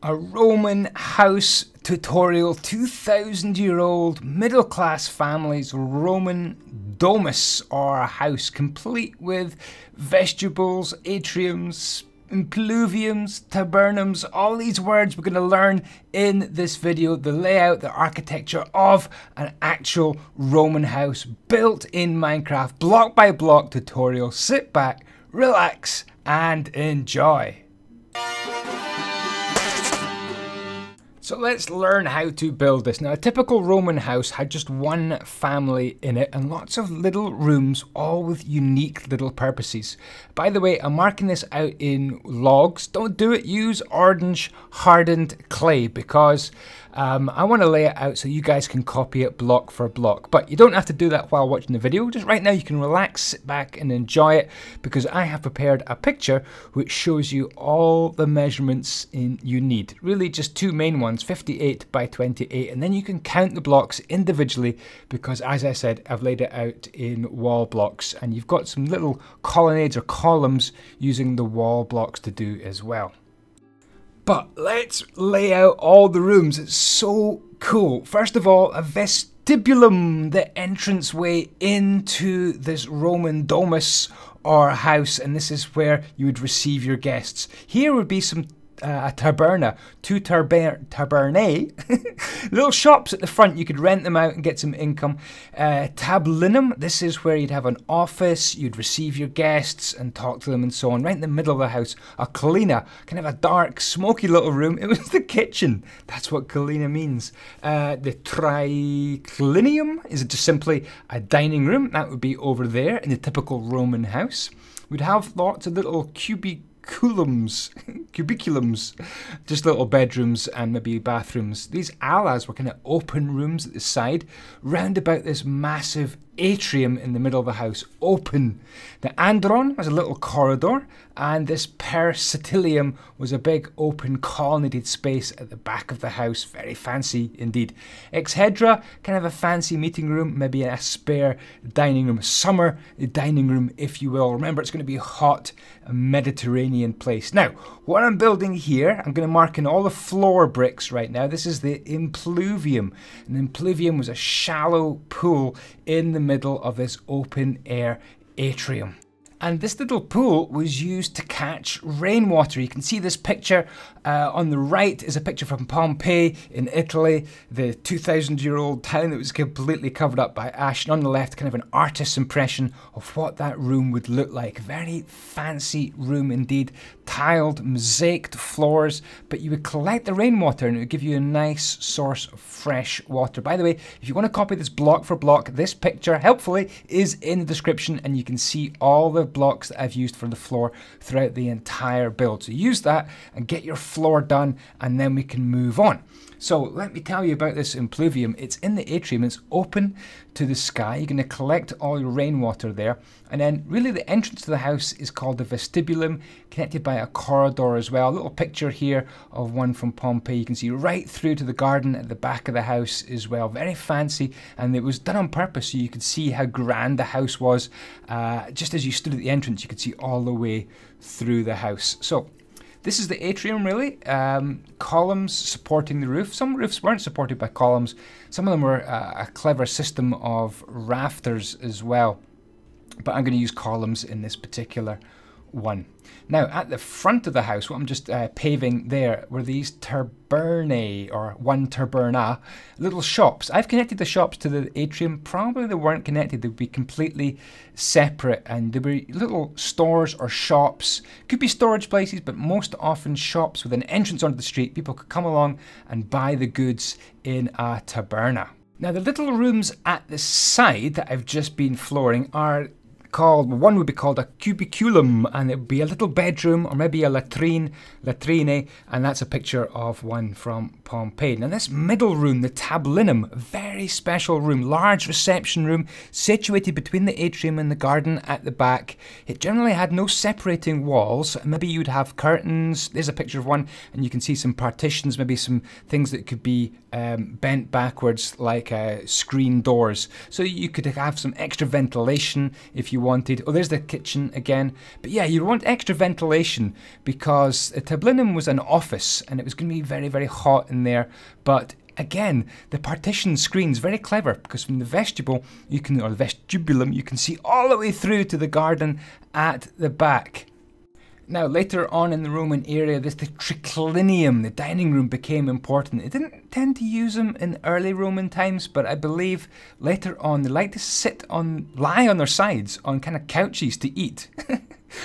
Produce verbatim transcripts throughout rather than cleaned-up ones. A Roman house tutorial, two thousand year old middle class families Roman Domus or house, complete with vestibules, atriums, impluviums, tabernums, all these words we're going to learn in this video. The layout, the architecture of an actual Roman house built in Minecraft, block by block tutorial. Sit back, relax and enjoy. So let's learn how to build this. Now, a typical Roman house had just one family in it and lots of little rooms, all with unique little purposes. By the way, I'm marking this out in logs. Don't do it, use orange hardened clay because um, I want to lay it out so you guys can copy it block for block. But you don't have to do that while watching the video. Just right now you can relax, sit back and enjoy it because I have prepared a picture which shows you all the measurements in you need. Really just two main ones. fifty-eight by twenty-eight, and then you can count the blocks individually because, as I said, I've laid it out in wall blocks and you've got some little colonnades or columns using the wall blocks to do as well. But let's lay out all the rooms. It's so cool. First of all, a vestibulum, the entranceway into this Roman domus or house, and this is where you would receive your guests. Here would be some Uh, a taberna, two taber tabernae, little shops at the front, you could rent them out and get some income. Uh, tablinum, this is where you'd have an office, you'd receive your guests and talk to them and so on. Right in the middle of the house, a colina, kind of a dark, smoky little room. It was the kitchen, that's what colina means. Uh, the triclinium is just simply a dining room, that would be over there in the typical Roman house. We'd have lots of little cubic Cubiculums, cubiculums, just little bedrooms and maybe bathrooms. These alas were kind of open rooms at the side, round about this massive atrium in the middle of the house, open. The andron was a little corridor, and this peristylium was a big open colonnaded space at the back of the house, very fancy indeed. Exhedra, kind of a fancy meeting room, maybe a spare dining room, summer dining room if you will. Remember, it's going to be hot, Mediterranean place. Now, what I'm building here, I'm going to mark in all the floor bricks right now. This is the impluvium. An impluvium was a shallow pool in the middle of this open air atrium. And this little pool was used to catch rainwater. You can see this picture uh, on the right is a picture from Pompeii in Italy, the two thousand year old town that was completely covered up by ash. And on the left, kind of an artist's impression of what that room would look like. Very fancy room indeed. Tiled, mosaiced floors, but you would collect the rainwater and it would give you a nice source of fresh water. By the way, if you want to copy this block for block, this picture, helpfully, is in the description and you can see all the blocks that I've used for the floor throughout the entire build. So use that and get your floor done and then we can move on. So let me tell you about this impluvium. It's in the atrium, it's open to the sky. You're going to collect all your rainwater there. And then really the entrance to the house is called the vestibulum, connected by a corridor as well. A little picture here of one from Pompeii. You can see right through to the garden at the back of the house as well. Very fancy, and it was done on purpose so you could see how grand the house was. Uh, just as you stood at the entrance, you could see all the way through the house. So this is the atrium really, um, columns supporting the roof. Some roofs weren't supported by columns, some of them were uh, a clever system of rafters as well, but I'm going to use columns in this particular one. Now at the front of the house, what I'm just uh, paving there were these tabernae, or one taberna, little shops. I've connected the shops to the atrium. Probably they weren't connected, they'd be completely separate, and there were little stores or shops. Could be storage places, but most often shops with an entrance onto the street. People could come along and buy the goods in a taberna. Now the little rooms at the side that I've just been flooring are called, one would be called a cubiculum, and it would be a little bedroom or maybe a latrine, latrine, and that's a picture of one from Pompeii. Now this middle room, the tablinum, very special room, large reception room situated between the atrium and the garden at the back. It generally had no separating walls. Maybe you'd have curtains, there's a picture of one, and you can see some partitions, maybe some things that could be um, bent backwards like uh, screen doors. So you could have some extra ventilation if you wanted. Oh, there's the kitchen again. But yeah, you want extra ventilation because the tablinum was an office and it was going to be very, very hot in there. But again, the partition screen's very clever because from the vestibule, you can, or the vestibulum, you can see all the way through to the garden at the back. Now, later on in the Roman era, this the triclinium, the dining room, became important. They didn't tend to use them in early Roman times, but I believe later on they liked to sit on, lie on their sides on kind of couches to eat.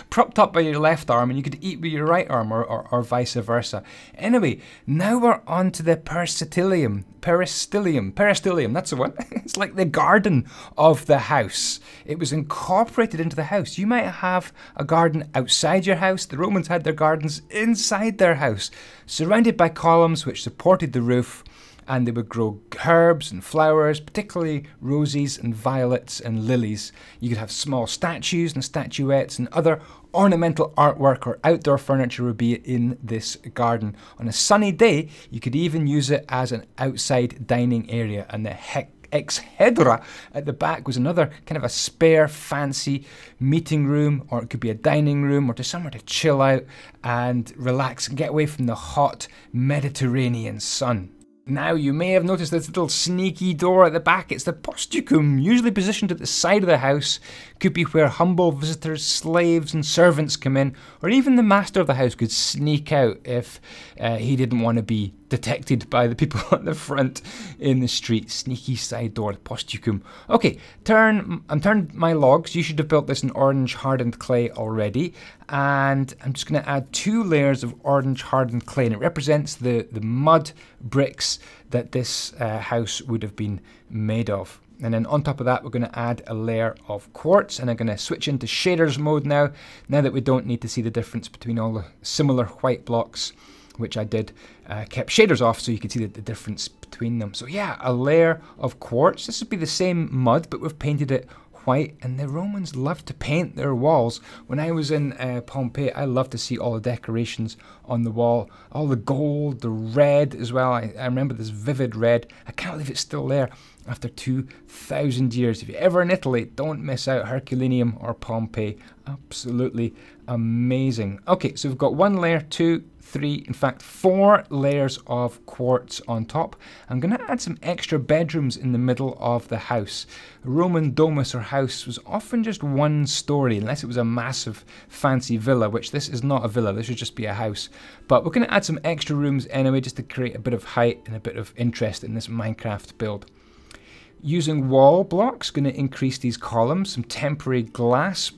Propped up by your left arm, and you could eat with your right arm, or, or, or vice versa. Anyway, now we're on to the peristylium. Peristylium, peristylium, that's the one. It's like the garden of the house. It was incorporated into the house. You might have a garden outside your house. The Romans had their gardens inside their house, surrounded by columns which supported the roof, and they would grow herbs and flowers, particularly roses and violets and lilies. You could have small statues and statuettes and other ornamental artwork or outdoor furniture would be in this garden. On a sunny day, you could even use it as an outside dining area, and the hec exhedra at the back was another kind of a spare fancy meeting room, or it could be a dining room, or just somewhere to chill out and relax and get away from the hot Mediterranean sun. Now, you may have noticed this little sneaky door at the back. It's the posticum, usually positioned at the side of the house. Could be where humble visitors, slaves and servants come in, or even the master of the house could sneak out if uh, he didn't want to be detected by the people at the front in the street. Sneaky side door, the posticum. Okay, turn, I'm turned my logs. You should have built this in orange hardened clay already. And I'm just going to add two layers of orange hardened clay, and it represents the, the mud bricks that this uh, house would have been made of. And then on top of that, we're going to add a layer of quartz, and I'm going to switch into shaders mode now, now that we don't need to see the difference between all the similar white blocks, which I did, uh, kept shaders off so you could see the, the difference between them. So yeah, a layer of quartz. This would be the same mud, but we've painted it white, and the Romans loved to paint their walls. When I was in uh, Pompeii, I loved to see all the decorations on the wall, all the gold, the red as well. I, I remember this vivid red. I can't believe it's still there after two thousand years. If you're ever in Italy, don't miss out Herculaneum or Pompeii. Absolutely amazing. Okay, so we've got one layer, two, three, in fact, four layers of quartz on top. I'm going to add some extra bedrooms in the middle of the house. A Roman domus or house was often just one story, unless it was a massive fancy villa, which this is not a villa, this should just be a house. But we're going to add some extra rooms anyway, just to create a bit of height and a bit of interest in this Minecraft build. Using wall blocks, going to increase these columns, some temporary glass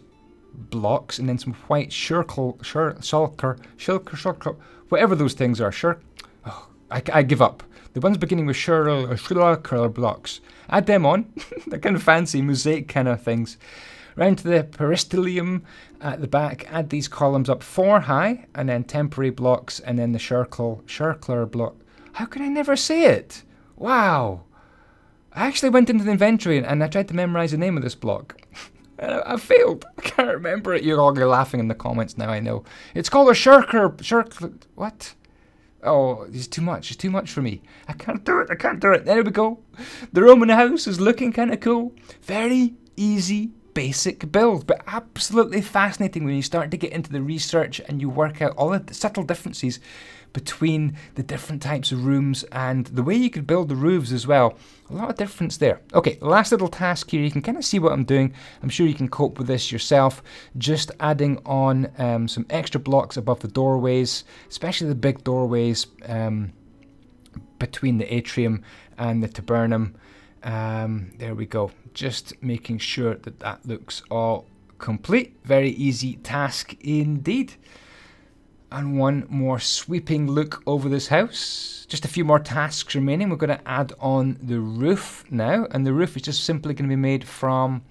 blocks, and then some white shirkle, shir, shulker, shulker, shulker, whatever those things are. Shir, oh, I, I give up. The ones beginning with shirl or shulker blocks. Add them on. They're kind of fancy mosaic kind of things. Round to the peristylium at the back, add these columns up four high, and then temporary blocks, and then the shirkle, shirkler block. How can I never say it? Wow. I actually went into the inventory and I tried to memorize the name of this block. I failed. I can't remember it. You're all you're laughing in the comments now, I know. It's called a shirker. Shirk. What? Oh, it's too much. It's too much for me. I can't do it. I can't do it. There we go. The Roman house is looking kind of cool. Very easy, basic build, but absolutely fascinating when you start to get into the research and you work out all the subtle differences between the different types of rooms and the way you could build the roofs as well. A lot of difference there. Okay, last little task here. You can kind of see what I'm doing. I'm sure you can cope with this yourself. Just adding on um, some extra blocks above the doorways, especially the big doorways um, between the atrium and the tabernum. Um, there we go. Just making sure that that looks all complete. Very easy task indeed. And one more sweeping look over this house. Just a few more tasks remaining. We're going to add on the roof now. And the roof is just simply going to be made from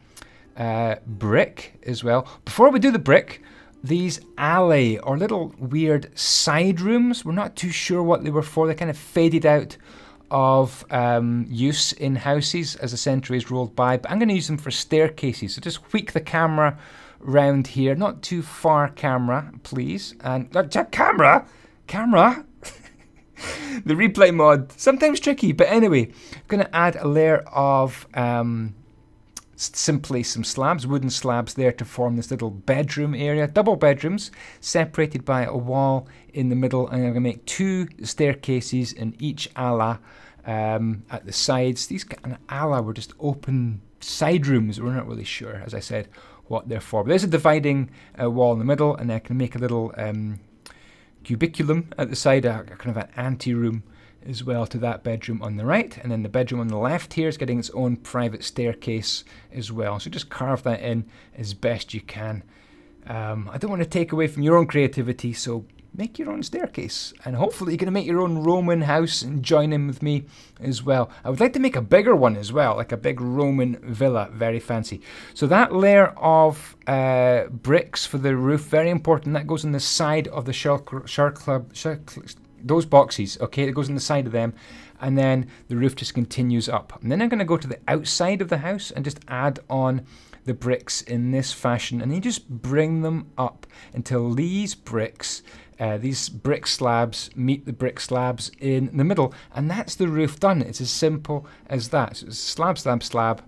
uh, brick as well. Before we do the brick, these alley or little weird side rooms, we're not too sure what they were for. They kind of faded out of um, use in houses as the centuries rolled by. But I'm going to use them for staircases. So just wheel the camera round here, not too far, camera, please. And uh, camera, camera. The replay mod, sometimes tricky, but anyway, I'm going to add a layer of um, simply some slabs, wooden slabs there to form this little bedroom area. Double bedrooms separated by a wall in the middle, and I'm going to make two staircases in each ala um, at the sides. These kind of ala were just open side rooms. We're not really sure, as I said, what they're for. But there's a dividing uh, wall in the middle, and I can make a little um, cubiculum at the side, a kind of an anteroom as well to that bedroom on the right, and then the bedroom on the left here is getting its own private staircase as well. So just carve that in as best you can. Um, I don't want to take away from your own creativity, so make your own staircase, and hopefully you're going to make your own Roman house and join in with me as well. I would like to make a bigger one as well, like a big Roman villa, very fancy. So that layer of uh, bricks for the roof, very important, that goes on the side of the shark, shark club, shark club, those boxes, okay, it goes on the side of them, and then the roof just continues up. And then I'm going to go to the outside of the house and just add on the bricks in this fashion, and you just bring them up until these bricks, uh, these brick slabs meet the brick slabs in the middle, and that's the roof done. It's as simple as that. So it's slab, slab, slab.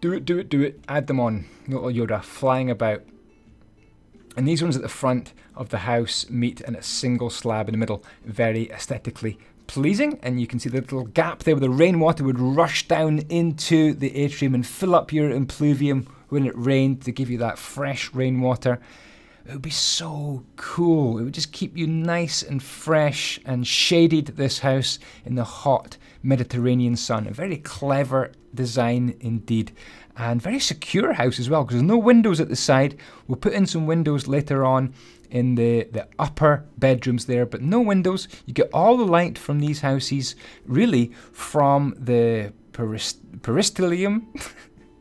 Do it, do it, do it. Add them on. Little Yoda flying about. And these ones at the front of the house meet in a single slab in the middle. Very aesthetically pleasing. And you can see the little gap there where the rainwater would rush down into the atrium and fill up your impluvium when it rained to give you that fresh rainwater. It would be so cool. It would just keep you nice and fresh and shaded, this house, in the hot Mediterranean sun. A very clever design indeed. And very secure house as well, because there's no windows at the side. We'll put in some windows later on in the, the upper bedrooms there, but no windows. You get all the light from these houses, really, from the perist peristylium.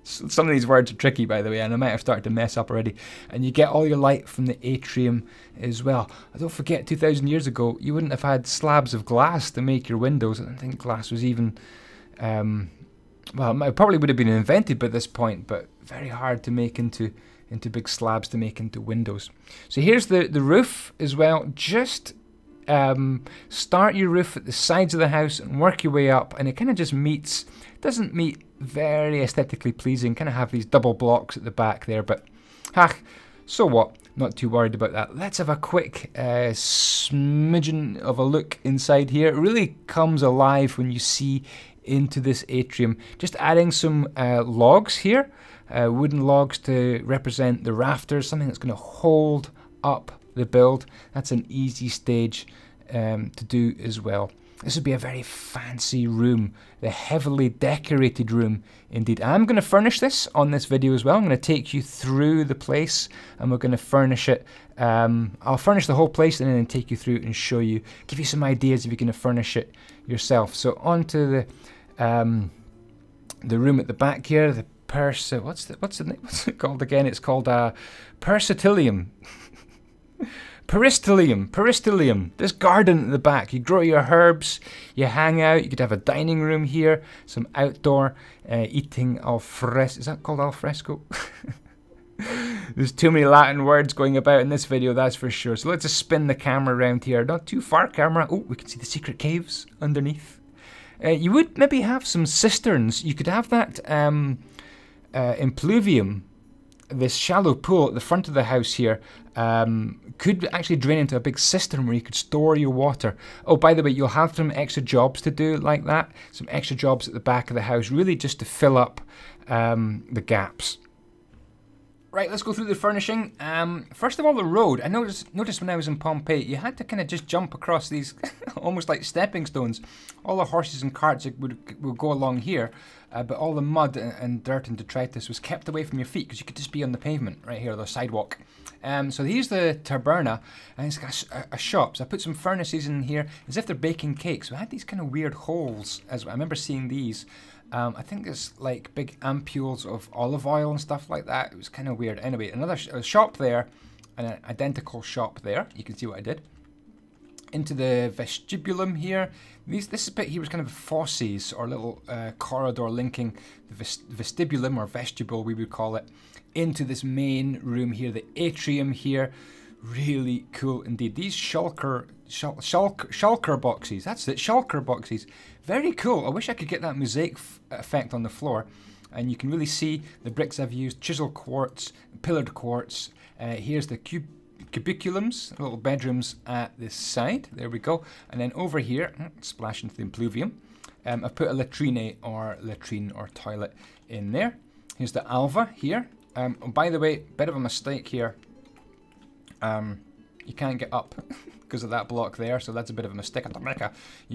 Some of these words are tricky, by the way, and I might have started to mess up already. And you get all your light from the atrium as well. Don't forget, two thousand years ago, you wouldn't have had slabs of glass to make your windows. I don't think glass was even... Um, well, it probably would have been invented by this point, but very hard to make into into big slabs to make into windows. So here's the, the roof as well. Just um, start your roof at the sides of the house and work your way up, and it kind of just meets, doesn't meet very aesthetically pleasing, kind of have these double blocks at the back there, but ah, so what? Not too worried about that. Let's have a quick uh, smidgen of a look inside here. It really comes alive when you see into this atrium. Just adding some uh, logs here, uh, wooden logs to represent the rafters, something that's going to hold up the build. That's an easy stage um, to do as well. This would be a very fancy room, the heavily decorated room indeed. I'm going to furnish this on this video as well. I'm going to take you through the place and we're going to furnish it. Um, I'll furnish the whole place and then take you through and show you, give you some ideas if you're going to furnish it yourself. So onto the um, the room at the back here, the persa, what's the, what's the name? What's it called again? It's called a peristilium. Peristylium, peristylium, this garden at the back. You grow your herbs, you hang out, you could have a dining room here, some outdoor uh, eating al fresco. Is that called al fresco? There's too many Latin words going about in this video, that's for sure. So let's just spin the camera around here. Not too far, camera. Oh, we can see the secret caves underneath. Uh, you would maybe have some cisterns. You could have that um, uh, impluvium, this shallow pool at the front of the house here, um, could actually drain into a big cistern where you could store your water. Oh, by the way, you'll have some extra jobs to do like that, some extra jobs at the back of the house, really just to fill up um, the gaps. Right, let's go through the furnishing. Um, first of all, the road. I noticed, noticed when I was in Pompeii, you had to kind of just jump across these almost like stepping stones. All the horses and carts would, would go along here, uh, but all the mud and, and dirt and detritus was kept away from your feet because you could just be on the pavement right here, the sidewalk. Um, so here's the taberna, and it's got a, a shop. So I put some furnaces in here as if they're baking cakes. We had these kind of weird holes as well. I remember seeing these. Um, I think it's like big ampules of olive oil and stuff like that. It was kind of weird. Anyway, another sh shop there, and an identical shop there. You can see what I did. Into the vestibulum here. These, this bit here was kind of fosses or little uh, corridor linking the vest vestibulum or vestibule, we would call it, into this main room here, the atrium here. Really cool indeed. These shulker, shul, shulker, shulker boxes, that's it, shulker boxes. Very cool. I wish I could get that mosaic f effect on the floor. and you can really see the bricks I've used, chisel quartz, pillared quartz. Uh, here's the cube cubiculums, little bedrooms at this side. There we go. And then over here, splash into the impluvium. Um, I've put a latrine or latrine or toilet in there. Here's the alva here. Um, oh, by the way, bit of a mistake here. Um, you can't get up because of that block there, so that's a bit of a mistake. You're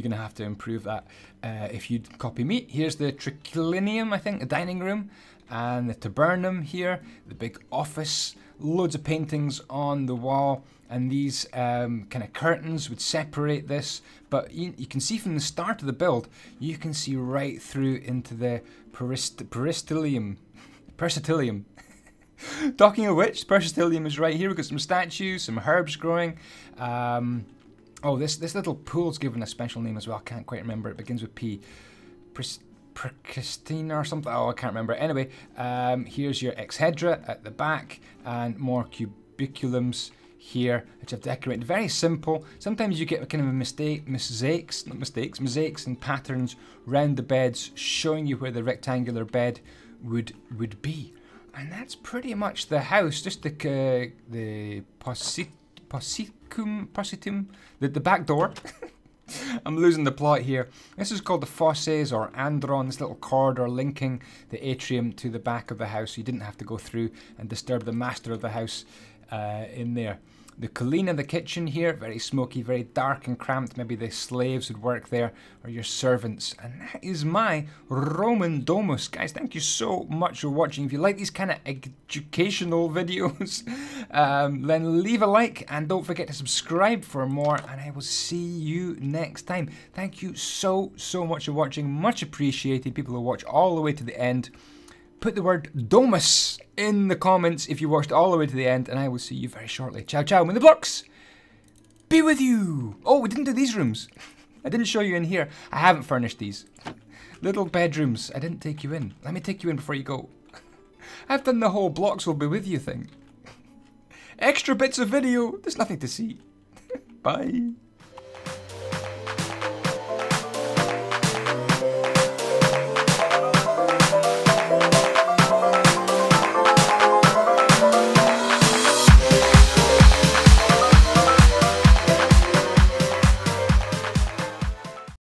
going to have to improve that uh, if you'd copy me. Here's the triclinium, I think, the dining room, and the tabernum here, the big office, loads of paintings on the wall, and these um, kind of curtains would separate this, but you, you can see from the start of the build, you can see right through into the perist peristilium, peristilium. Talking of which, Peristilium is right here. We've got some statues, some herbs growing. Um, oh, this this little pool's given a special name as well. I can't quite remember. It begins with P. Pristina or something. Oh, I can't remember. Anyway, um, here's your exhedra at the back and more cubiculums here, which I've decorated. Very simple. Sometimes you get kind of a mistake, mosaics, not mistakes, mosaics and patterns round the beds, showing you where the rectangular bed would would be. And that's pretty much the house, just the uh, the possit possitum, positum, the, the back door. I'm losing the plot here. This is called the fosses or andron, this little corridor linking the atrium to the back of the house. You didn't have to go through and disturb the master of the house uh, in there. The colina, the kitchen here, very smoky, very dark and cramped. Maybe the slaves would work there, or your servants. And that is my Roman Domus. Guys, thank you so much for watching. If you like these kind of educational videos, um, then leave a like and don't forget to subscribe for more. And I will see you next time. Thank you so, so much for watching. Much appreciated. People who watch all the way to the end. Put the word Domus in the comments if you watched all the way to the end, and I will see you very shortly. Ciao, ciao. May the blocks be with you. Oh, we didn't do these rooms. I didn't show you in here. I haven't furnished these. Little bedrooms. I didn't take you in. Let me take you in before you go. I've done the whole blocks will be with you thing. Extra bits of video. There's nothing to see. Bye.